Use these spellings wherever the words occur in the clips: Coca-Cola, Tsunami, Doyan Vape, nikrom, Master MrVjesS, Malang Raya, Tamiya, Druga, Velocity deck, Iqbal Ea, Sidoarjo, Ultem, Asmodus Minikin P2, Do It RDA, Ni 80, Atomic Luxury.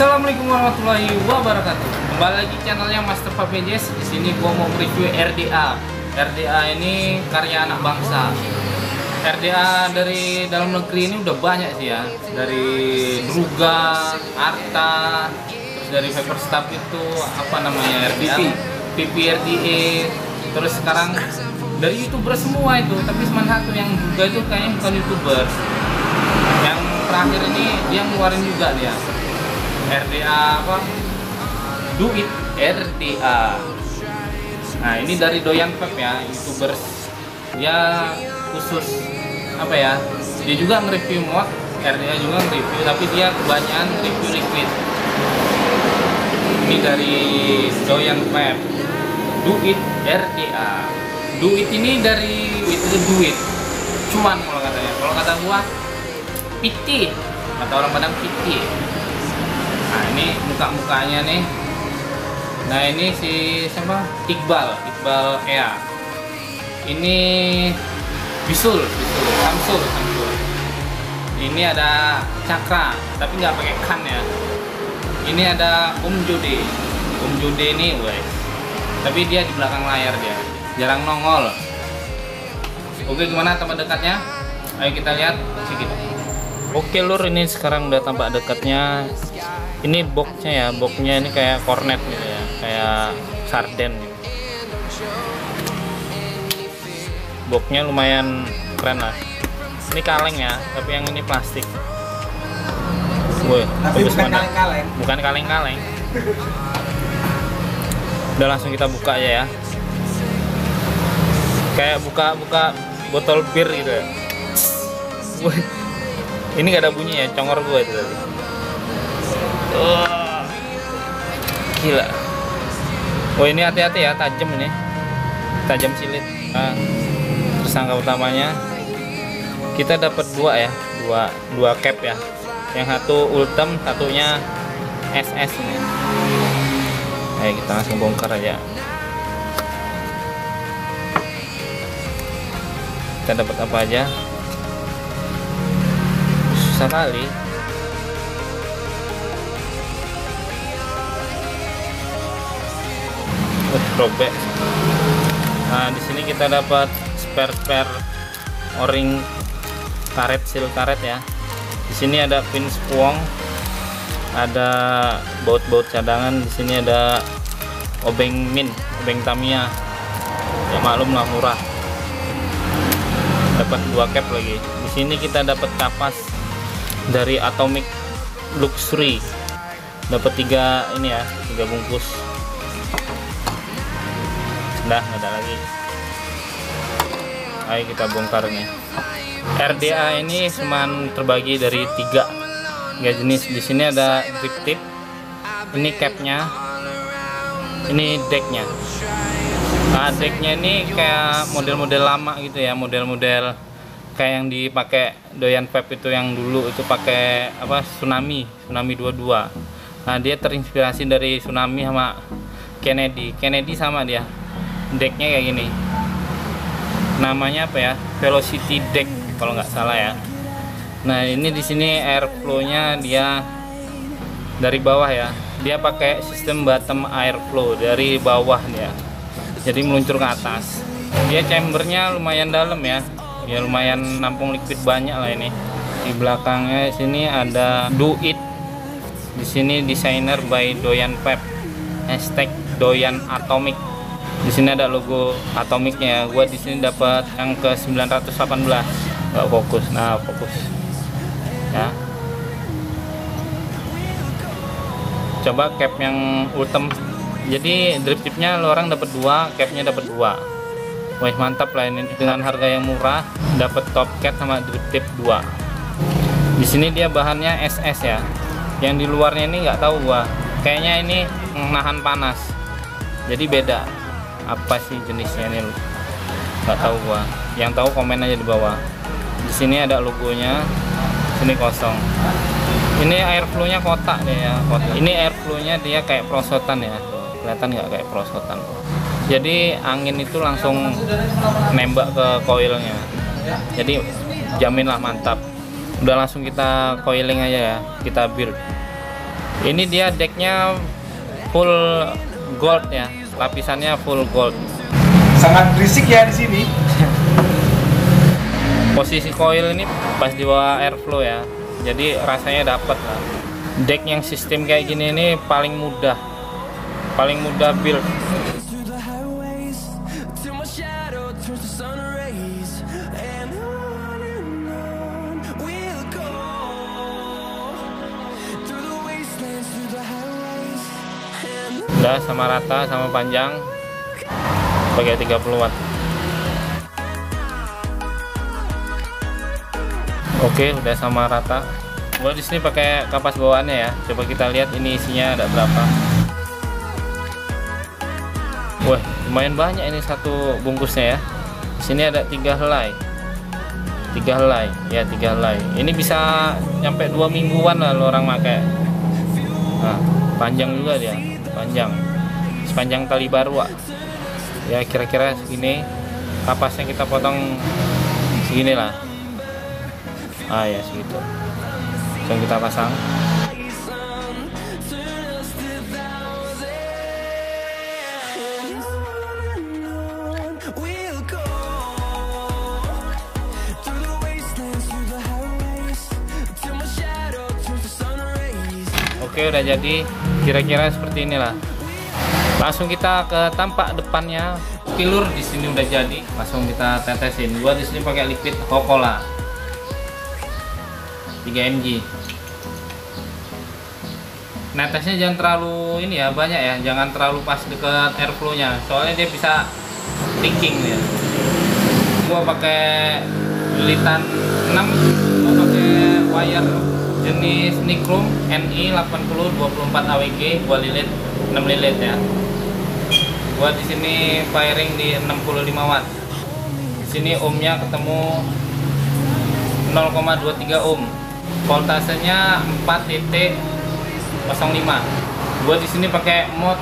Assalamualaikum warahmatullahi wabarakatuh. Kembali lagi channelnya Master MrVjesS. Di sini gua mau review RDA. RDA ini karya anak bangsa. RDA dari dalam negeri ini udah banyak sih ya. Dari Druga, Arta, terus dari Vapor Staff itu apa namanya RDA, PPRDA. Terus sekarang dari YouTuber semua itu, tapi cuma satu yang Druga itu kayaknya bukan YouTuber. Yang terakhir ini dia ngeluarin juga dia. RDA apa? Do It RDA. Nah, ini dari Doyan Vape ya, YouTuber. Dia khusus apa ya? Dia juga nge-review mod, RDA juga nge-review, tapi dia kebanyakan review liquid. Ini dari Doyan Vape. Do It RDA. Do It ini dari itu duit. Cuan kalau katanya. Kalau kata gua piti. Kata orang Padang piti. Nah ini muka-mukanya nih. Nah ini si siapa? Iqbal Ea. Ini Bisul, Samsul. Ini ada Cakra, tapi nggak pakai kan ya. Ini ada Om Jode ini, guys. Tapi dia di belakang layar dia, jarang nongol. Oke, gimana tambah dekatnya? Ayo kita lihat sedikit. Oke lur, ini sekarang udah tampak dekatnya. Ini boxnya ya, boxnya ini kayak kornet gitu ya, kayak sarden gitu. Boxnya lumayan keren lah. Ini kaleng ya, tapi yang ini plastik. Woi, bukan kaleng-kaleng. Udah langsung kita buka aja ya. Kayak buka botol bir gitu ya. Woi. Ini gak ada bunyi ya, congor gue itu tadi. Oh, gila. Oh ini hati-hati ya, tajam ini. Tajam silit. Nah, tersangka utamanya kita dapat dua ya, dua cap ya. Yang satu Ultem, satunya SS ini. Ayo kita langsung bongkar aja. Kita dapat apa aja? Sekali robek. Nah di sini kita dapat spare o-ring karet, seal karet ya. Di sini ada pin spuong, ada baut cadangan. Di sini ada obeng Tamiya ya, maklum lah murah. Dapat dua cap lagi. Di sini kita dapat kapas dari Atomic Luxury, dapat tiga ini ya, 3 bungkus. Udah nggak ada lagi. Ayo kita bongkarnya. RDA ini cuman terbagi dari tiga jenis. Di sini ada drip tip, ini capnya, ini decknya. Nah decknya ini kayak model-model lama gitu ya, model-model kayak yang dipakai Doyan Vape itu, yang dulu itu pakai apa, Tsunami 22. Nah dia terinspirasi dari Tsunami sama Kennedy sama dia. Decknya kayak gini, namanya apa ya, Velocity deck kalau nggak salah ya. Nah ini di sini airflow-nya dia dari bawah ya, dia pakai sistem bottom airflow dari bawah dia, jadi meluncur ke atas. Dia chambernya lumayan dalam ya. Ya lumayan nampung liquid banyak lah ini. Di belakangnya sini ada Do It. Di sini designer by Doyan Vape. Hashtag Doyan Atomic. Di sini ada logo Atomixnya. Gua di sini dapat yang ke 918. Gak fokus. Nah, fokus. Ya. Coba cap yang Ultem. Jadi drip tipnya lo orang dapat dua, capnya dapat dua. Wah mantap lah ini, dengan harga yang murah dapat top cap sama drip tip 2. Di sini dia bahannya SS ya. Yang di luarnya ini nggak tahu gua. Kayaknya ini menahan panas. Jadi beda. Apa sih jenisnya ini? Nggak tahu gua. Yang tahu komen aja di bawah. Di sini ada logonya. Sini kosong. Ini airflow-nya kotak deh ya. Kotak. Ini airflow-nya dia kayak prosotan ya. Kelihatan nggak kayak prosotan? Jadi angin itu langsung nembak ke koilnya, jadi jaminlah mantap. Udah langsung kita coiling aja ya, kita build. Ini dia decknya full gold ya, lapisannya full gold. Sangat berisik ya di sini. Posisi coil ini pas di bawah airflow ya, jadi rasanya dapat. Deck yang sistem kayak gini ini paling mudah build. Udah sama rata sama panjang, pakai 30 watt. Oke, udah sama rata. Gua di sini pakai kapas bawaannya ya. Coba kita lihat ini isinya ada berapa. Wah, lumayan banyak ini satu bungkusnya ya. Di sini ada 3 helai. 3 helai ya, 3 helai. Ini bisa nyampe 2 mingguan lah lo orang pakai. Nah, panjang juga dia. Panjang sepanjang tali baru ya, kira-kira segini kapasnya kita potong segini lah, ya segitu. Dan kita pasang. Oke, udah jadi. Kira-kira seperti inilah. Langsung kita ke tampak depannya. Kilur di sini udah jadi. Langsung kita tetesin. Gua di sini pakai liquid Coca-Cola 3 mg. Netesnya jangan terlalu ini ya, banyak ya. Jangan terlalu pas deket airflow-nya. Soalnya dia bisa leaking ya. Gua pakai lilitan 6. Gua pakai wire jenis nikrom Ni 80 24 AWG, gua lilit 6 lilit ya. Gua di sini firing di 65 watt. Di sini ohmnya ketemu 0,23 ohm. Voltasenya 4.05. Gua di sini pakai mod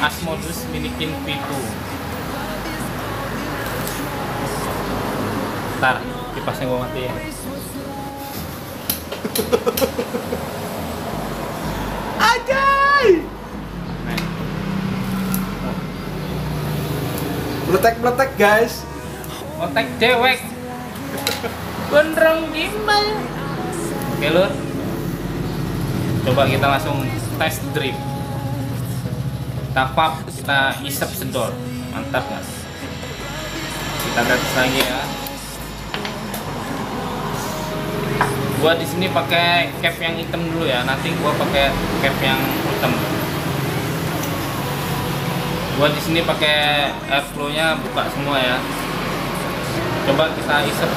Asmodus Minikin P2. Ntar kipasnya gua matiin. Ajay, meletek-meletek guys, meletek dewek, gondrong gimbal. Oke lur, coba kita langsung test drip. Kita pap, kita isep sedot, mantap guys. Kita tes lagi ya. Gua di sini pakai cap yang hitam dulu ya, nanti gua pakai cap yang hitam. Gua di sini pakai airflow-nya buka semua ya. Coba kita isep,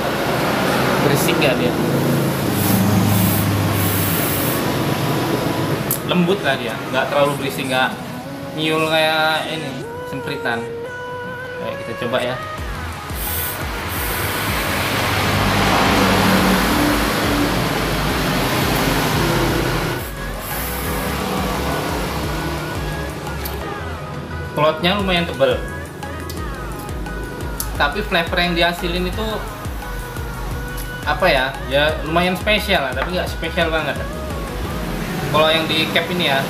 berisik gak dia? Lembut lah dia, nggak terlalu berisik, nggak nyiul kayak ini sempritan. Oke, kita coba ya. Cloudnya lumayan tebal, tapi flavor yang dihasilin itu apa ya? Ya lumayan spesial lah, tapi nggak spesial banget. Kalau yang di cap ini ya,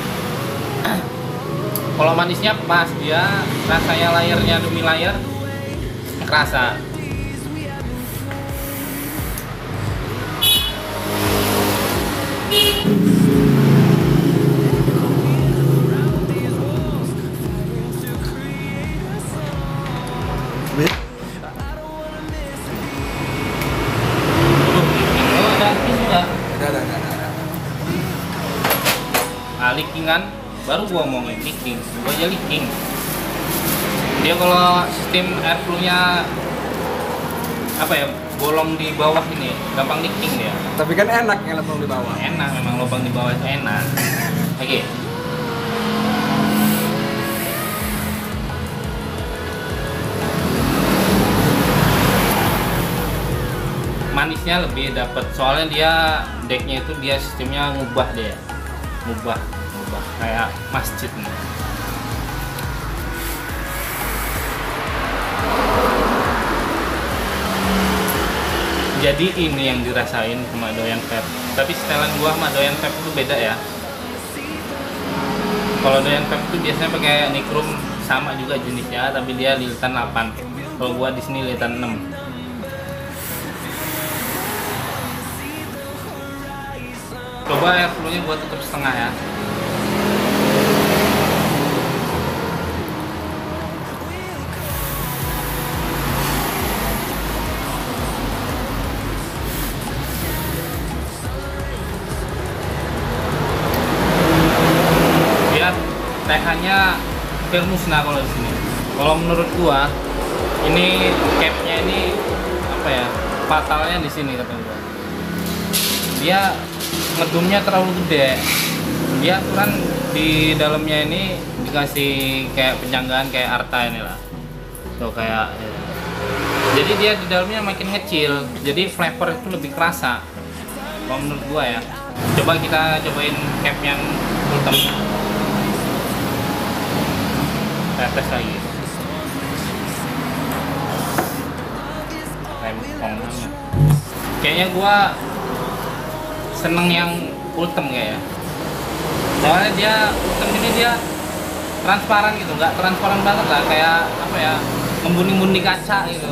kalau manisnya pas dia, rasanya layernya demi layer kerasa. Leakingan baru gua omongin leaking, gua aja leaking. Dia kalau sistem airflow-nya apa ya, bolong di bawah ini, gampang leaking dia. Tapi kan enak ya lubang di bawah. Enak, memang lubang di bawah itu enak. Oke. Manisnya lebih dapat, soalnya dia decknya itu dia sistemnya ngubah dia. Ngubah kayak masjid nih. Jadi ini yang dirasain sama Doyan Vape. Tapi setelan gua sama Doyan Vape itu beda ya. Kalau Doyan Vape itu biasanya pakai nikrom sama juga jenisnya, tapi dia lilitan 8. Kalau gua di sini lilitan 6. Coba air flownya gua tutup setengah ya. Lihat TH-nya hampir musnah kalau di sini. Kalau menurut gua ini capnya ini apa ya? Fatalnya di sini kata gua. Dia ngedumnya terlalu gede. Dia ukuran di dalamnya ini dikasih kayak penyanggaan kayak arta inilah. Tuh kayak ya. Jadi dia di dalamnya makin kecil. Jadi flavor itu lebih kerasa. Kalau menurut gua ya. Coba kita cobain cap yang hitam. Kita tes lagi. Kayaknya gua seneng yang ultem kayak ya, soalnya dia ultem ini dia transparan gitu, nggak transparan banget lah, kayak apa ya, membuning-buning kaca gitu.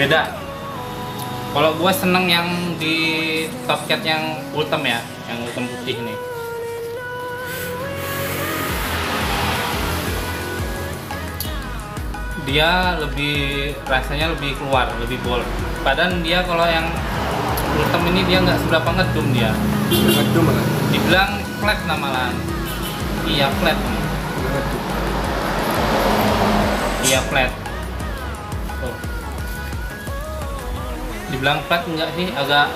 Beda. Kalau gue seneng yang di top cat yang ultem ya, yang ultem putih nih. Dia lebih rasanya lebih keluar, lebih bold. Padahal dia kalau yang ultem ini dia nggak seberapa ngedum dia. Ngedum kan? Dibilang flat namanya. Iya flat. Iya flat. Oh. Dibilang flat enggak sih, agak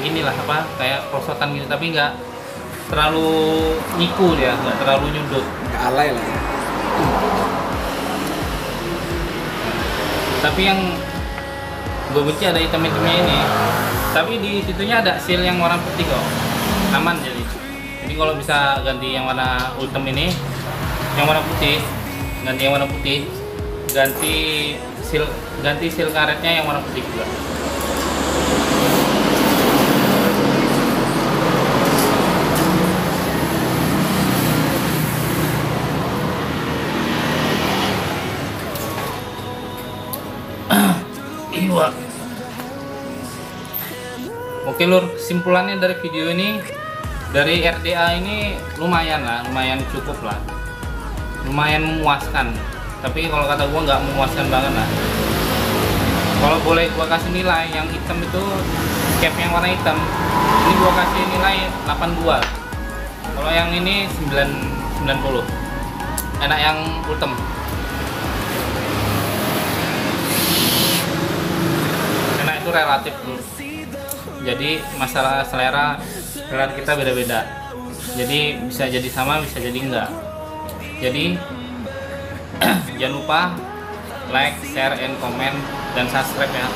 beginilah apa kayak prosotan gitu, tapi nggak terlalu nyiku dia, nggak terlalu nyundut. Nggak alay lah. Ya. Tapi yang gue benci ada hitam-hitamnya ini, tapi di situnya ada seal yang warna putih kok, aman. Jadi kalau bisa ganti yang warna ultem ini, yang warna putih, ganti yang warna putih, ganti seal karetnya yang warna putih juga. Oke lur, kesimpulannya dari video ini, dari RDA ini lumayan lah, lumayan cukup lah, lumayan memuaskan. Tapi kalau kata gua nggak memuaskan banget lah. Kalau boleh gua kasih nilai yang hitam itu, cap yang warna hitam ini gua kasih nilai 82. Kalau yang ini 90. Enak yang ultem. Itu relatif dulu. Jadi masalah selera kita beda-beda. Jadi bisa jadi sama, bisa jadi enggak. Jadi jangan lupa like, share, and comment dan subscribe ya.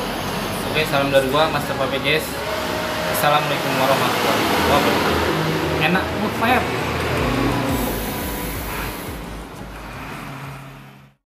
Oke, salam dari gua Master MrVjesS. Assalamualaikum warahmatullahi wabarakatuh. Enak, good vibe.